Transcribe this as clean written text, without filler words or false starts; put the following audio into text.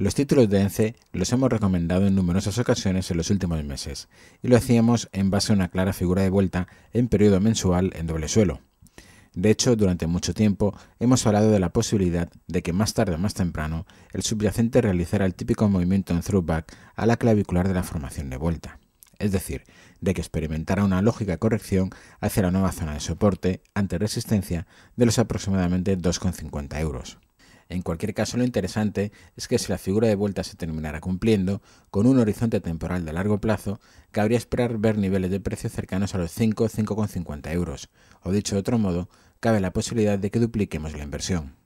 Los títulos de Ence los hemos recomendado en numerosas ocasiones en los últimos meses y lo hacíamos en base a una clara figura de vuelta en periodo mensual en doble suelo. De hecho, durante mucho tiempo hemos hablado de la posibilidad de que más tarde o más temprano el subyacente realizara el típico movimiento en throwback a la clavicular de la formación de vuelta, es decir, de que experimentara una lógica corrección hacia la nueva zona de soporte ante resistencia de los aproximadamente 2,50 €. En cualquier caso, lo interesante es que si la figura de vuelta se terminara cumpliendo, con un horizonte temporal de largo plazo, cabría esperar ver niveles de precio cercanos a los 5,50 €, o dicho de otro modo, cabe la posibilidad de que dupliquemos la inversión.